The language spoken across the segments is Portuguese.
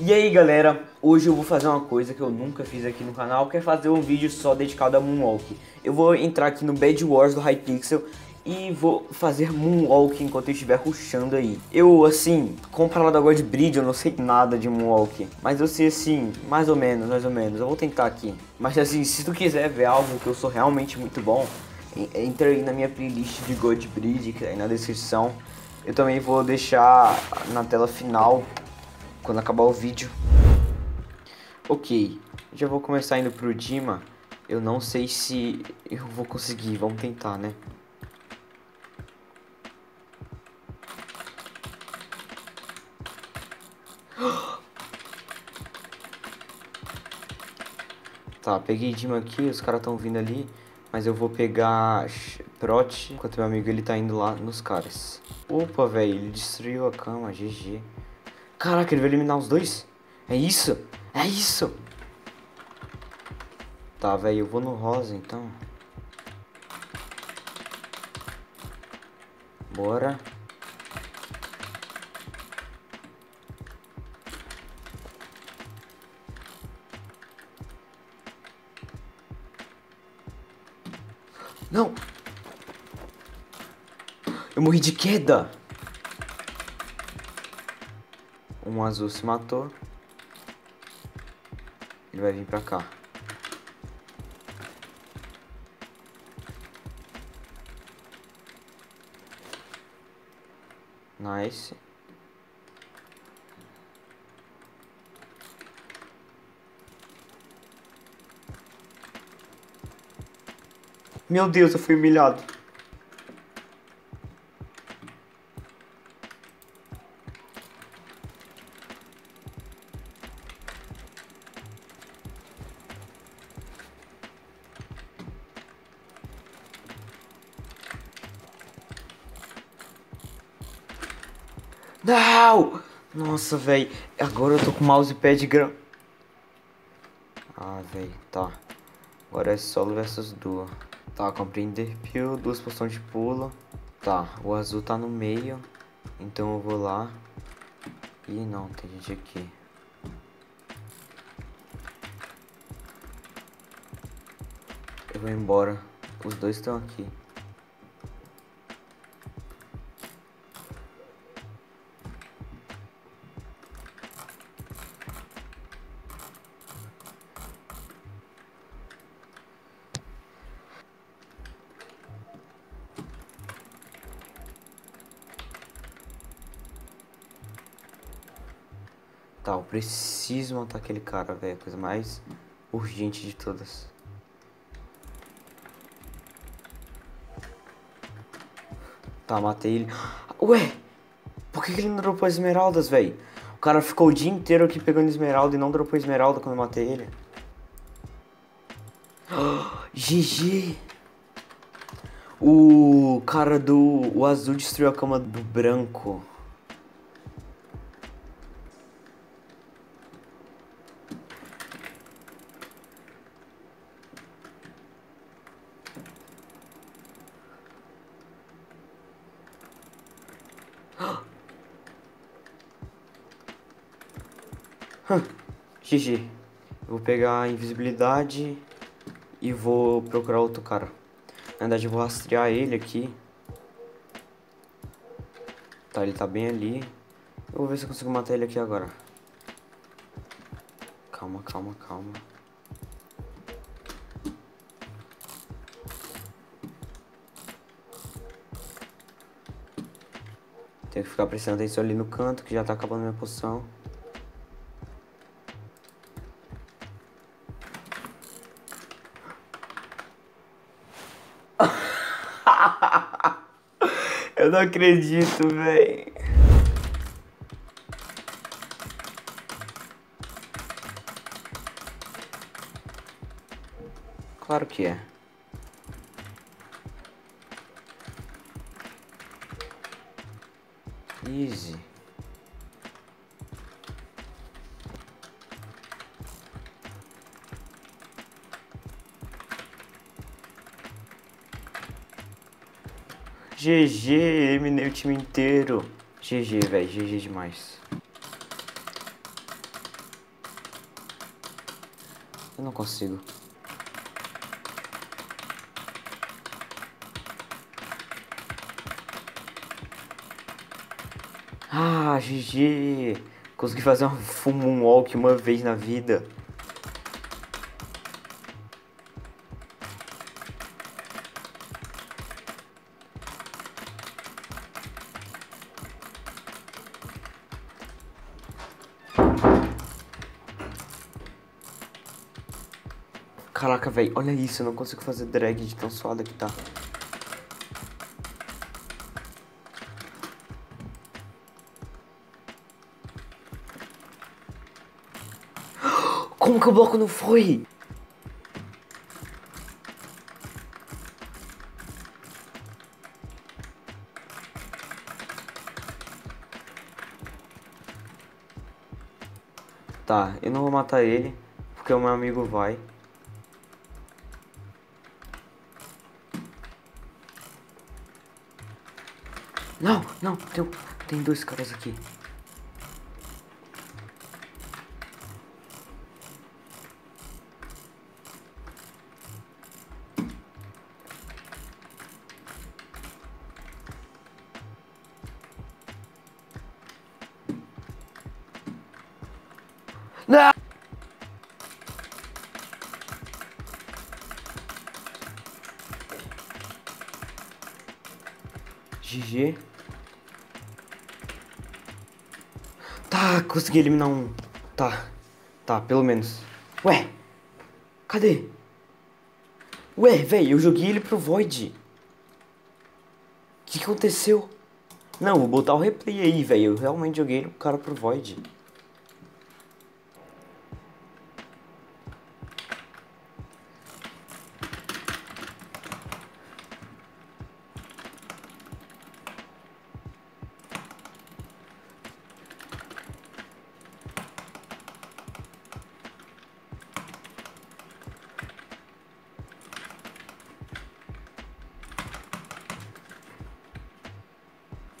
E aí galera, hoje eu vou fazer uma coisa que eu nunca fiz aqui no canal, que é fazer um vídeo só dedicado a Moonwalk. Eu vou entrar aqui no Bed Wars do Hypixel e vou fazer Moonwalk enquanto eu estiver rushando aí. Eu, assim, comprar lá da Godbridge, eu não sei nada de Moonwalk, mas eu sei, assim, mais ou menos, eu vou tentar aqui. Mas assim, se tu quiser ver algo que eu sou realmente muito bom, entra aí na minha playlist de Godbridge, que tá aí na descrição. Eu também vou deixar na tela final quando acabar o vídeo. Ok, já vou começar indo pro Dima. Eu não sei se eu vou conseguir, vamos tentar, né? Tá, peguei Dima aqui, os caras estão vindo ali, mas eu vou pegar Prot, enquanto meu amigo ele tá indo lá nos caras. Opa, velho, ele destruiu a cama, GG. Caraca, ele vai eliminar os dois? É isso? É isso! Tá, velho, eu vou no rosa, então. Bora. Não! Eu morri de queda! Um azul se matou. Ele vai vir pra cá. Nice. Meu Deus, eu fui humilhado. Não! Nossa, velho. Agora eu tô com o mousepad grande. Ah, velho. Tá. Agora é solo versus duo. Tá, comprei enderpeel, duas poções de pulo. Tá, o azul tá no meio. Então eu vou lá. Ih, não. Tem gente aqui. Eu vou embora. Os dois estão aqui. Tá, eu preciso matar aquele cara, velho. A coisa mais urgente de todas. Tá, matei ele. Ué, por que ele não dropou as esmeraldas, velho? O cara ficou o dia inteiro aqui pegando esmeralda e não dropou esmeralda quando eu matei ele. GG. O cara do... O azul destruiu a cama do branco. GG. Vou pegar a invisibilidade e vou procurar outro cara. Na verdade eu vou rastrear ele aqui. Tá, ele tá bem ali. Eu vou ver se eu consigo matar ele aqui agora. Calma, calma, calma. Tenho que ficar prestando atenção ali no canto, que já tá acabando minha poção. Eu não acredito, véi. Claro que é. Easy. GG, eliminei o time inteiro. GG, velho, GG demais. Eu não consigo. Ah, GG! Consegui fazer um Moonwalk uma vez na vida. Caraca, velho, olha isso, eu não consigo fazer drag de tão suada que tá. Como que o bloco não foi? Tá, eu não vou matar ele, porque o meu amigo vai. Não, não, tem dois caras aqui. Não! GG. Tá, consegui eliminar um. Tá, pelo menos. Ué, cadê? Ué, velho, eu joguei ele pro Void. O que aconteceu? Não, vou botar o replay aí, velho. Eu realmente joguei ele pro cara pro Void.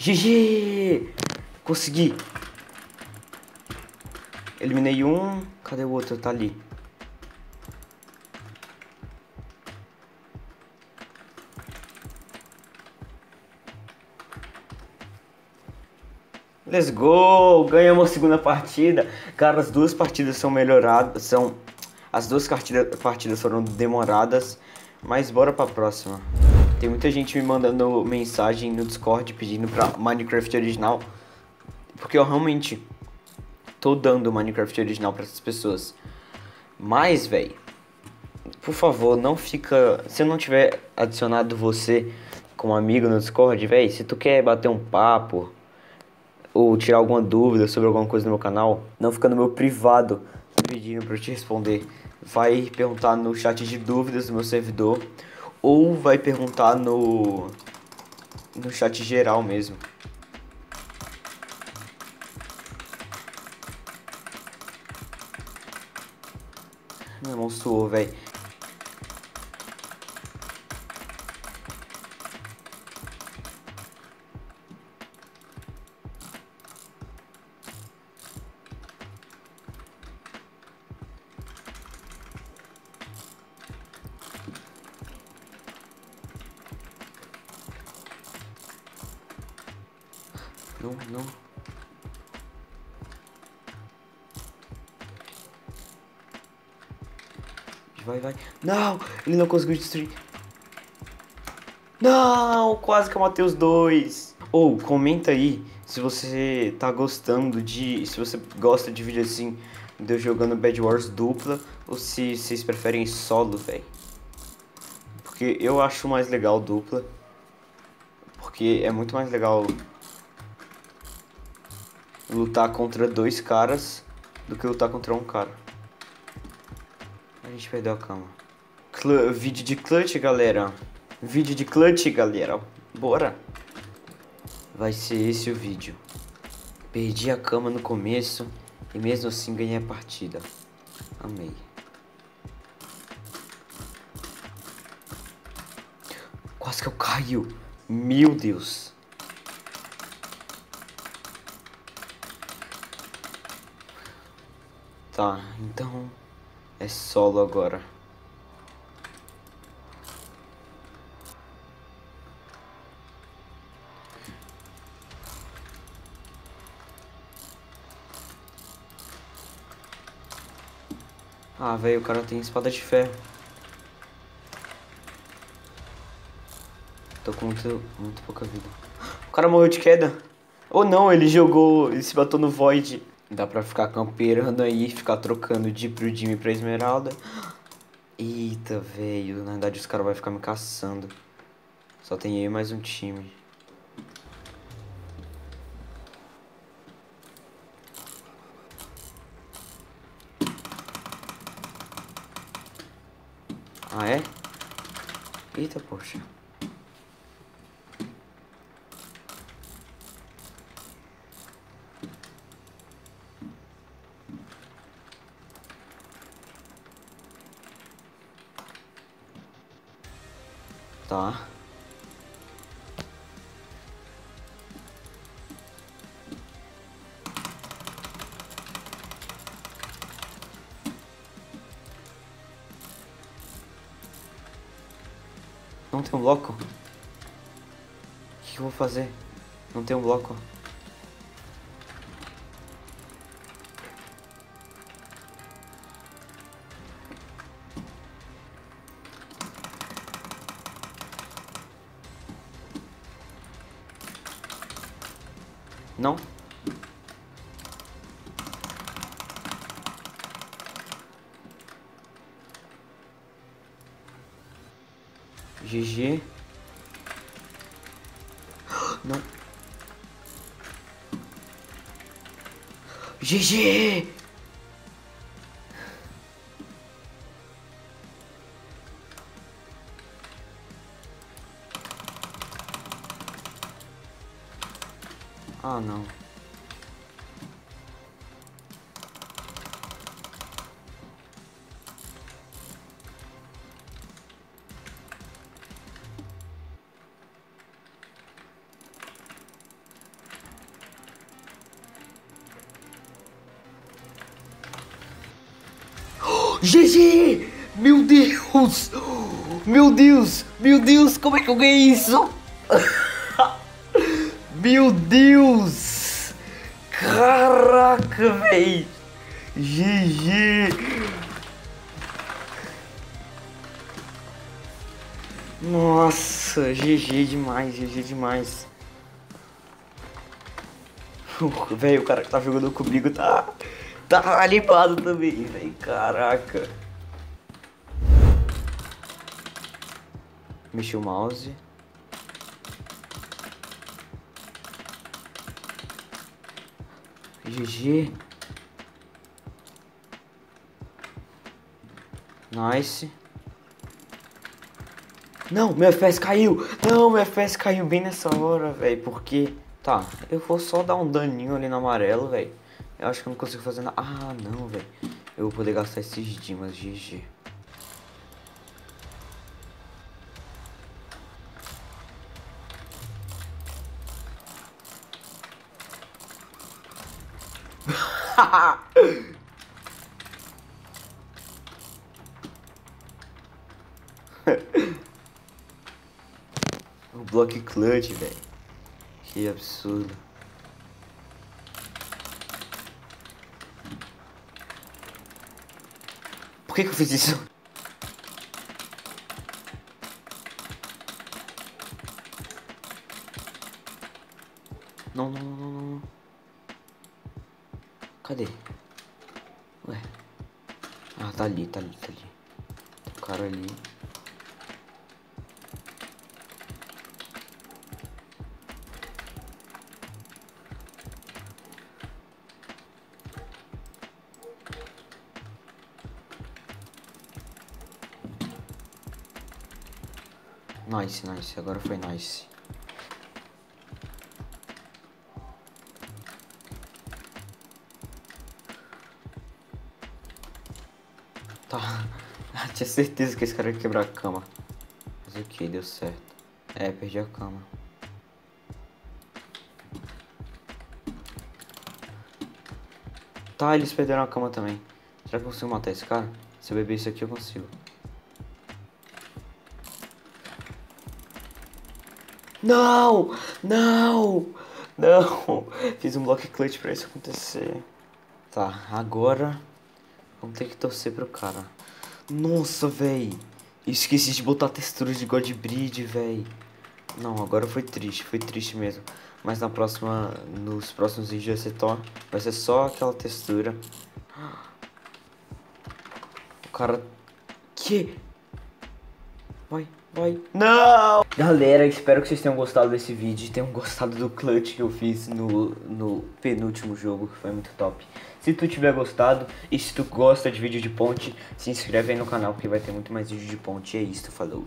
GG! Consegui! Eliminei um. Cadê o outro? Tá ali. Let's go! Ganhamos a segunda partida. Cara, as duas partidas são melhoradas. As duas partidas foram demoradas. Mas bora pra próxima. Tem muita gente me mandando mensagem no Discord pedindo pra Minecraft original. Porque eu realmente tô dando Minecraft original pra essas pessoas. Mas, velho, por favor, não fica... Se eu não tiver adicionado você como amigo no Discord, velho, se tu quer bater um papo ou tirar alguma dúvida sobre alguma coisa no meu canal, não fica no meu privado pedindo pra eu te responder. Vai perguntar no chat de dúvidas do meu servidor. Ou vai perguntar no chat geral mesmo. Minha mão suou, velho. Não. Vai. Não! Ele não conseguiu destruir. Não! Quase que eu matei os dois. Ou, comenta aí se você tá gostando de... Se você gosta de vídeo assim, de eu jogando Bed Wars dupla. Ou se vocês preferem solo, velho. Porque eu acho mais legal dupla. Porque é muito mais legal... lutar contra dois caras do que lutar contra um cara. A gente perdeu a cama. Vídeo de clutch, galera. Vídeo de clutch, galera. Bora. Vai ser esse o vídeo. Perdi a cama no começo e mesmo assim ganhei a partida. Amei. Quase que eu caio. Meu Deus. Tá, então É solo agora. Ah, velho, o cara tem espada de ferro. Tô com muito pouca vida. O cara morreu de queda. Ou não, ele jogou, ele se bateu no Void. Dá pra ficar camperando aí, ficar trocando de pro Jimmy pra Esmeralda. Eita, velho, na verdade os caras vão ficar me caçando. Só tem eu e mais um time. Ah, é? Eita, poxa. Tá. Não tem um bloco? O que eu vou fazer? Não tem um bloco. Não? GG. Não. GG. Ah, não. GG! Meu Deus! Meu Deus! Meu Deus! Como é que eu ganhei isso? Meu Deus! Caraca, véi! GG! Nossa! GG demais! GG demais! Véi, o cara que tá jogando comigo tá animado também, velho. Caraca. Mexi o mouse. GG. Nice. Não, meu FPS caiu. Não, meu FPS caiu bem nessa hora, velho. Porque... Tá, eu vou só dar um daninho ali no amarelo, velho. Eu acho que eu não consigo fazer nada. Ah, não, velho. Eu vou poder gastar esses dimas, GG. O block clutch, velho. Que absurdo. Por que eu fiz isso? Não, não, não, não. Cadê? Ué. Ah, tá ali, tá ali, tá ali. O cara ali. Nice, nice. Agora foi nice. Tá. Tinha certeza que esse cara ia quebrar a cama. Mas ok, deu certo. É, perdi a cama. Tá, eles perderam a cama também. Será que eu consigo matar esse cara? Se eu beber isso aqui eu consigo. Não! Não! Não! Fiz um block clutch pra isso acontecer. Tá, agora vamos ter que torcer pro cara. Nossa, véi! Esqueci de botar a textura de Godbridge, véi. Não, agora foi triste mesmo. Mas na próxima, nos próximos vídeos vai ser só aquela textura. O cara... Que? Vai, vai. Não! Galera, espero que vocês tenham gostado desse vídeo. Tenham gostado do clutch que eu fiz no penúltimo jogo, que foi muito top. Se tu tiver gostado e se tu gosta de vídeo de ponte, se inscreve aí no canal, porque vai ter muito mais vídeo de ponte. E é isso, falou.